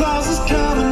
Claus is coming.